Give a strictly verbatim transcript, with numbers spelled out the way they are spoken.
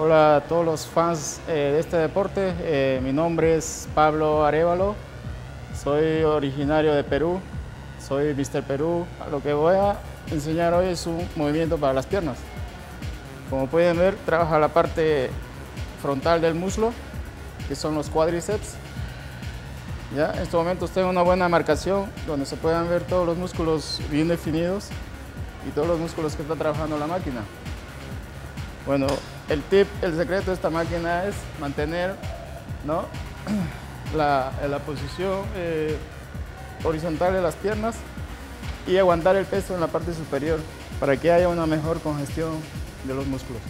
Hola a todos los fans eh, de este deporte, eh, mi nombre es Pablo Arevalo, soy originario de Perú, soy míster Perú. Lo que voy a enseñar hoy es un movimiento para las piernas. Como pueden ver, trabaja la parte frontal del muslo, que son los cuádriceps. Ya, en estos momentos tengo una buena marcación, donde se puedan ver todos los músculos bien definidos y todos los músculos que está trabajando la máquina. Bueno, el tip, el secreto de esta máquina es mantener, ¿no?, la, la posición eh, horizontal de las piernas y aguantar el peso en la parte superior para que haya una mejor congestión de los músculos.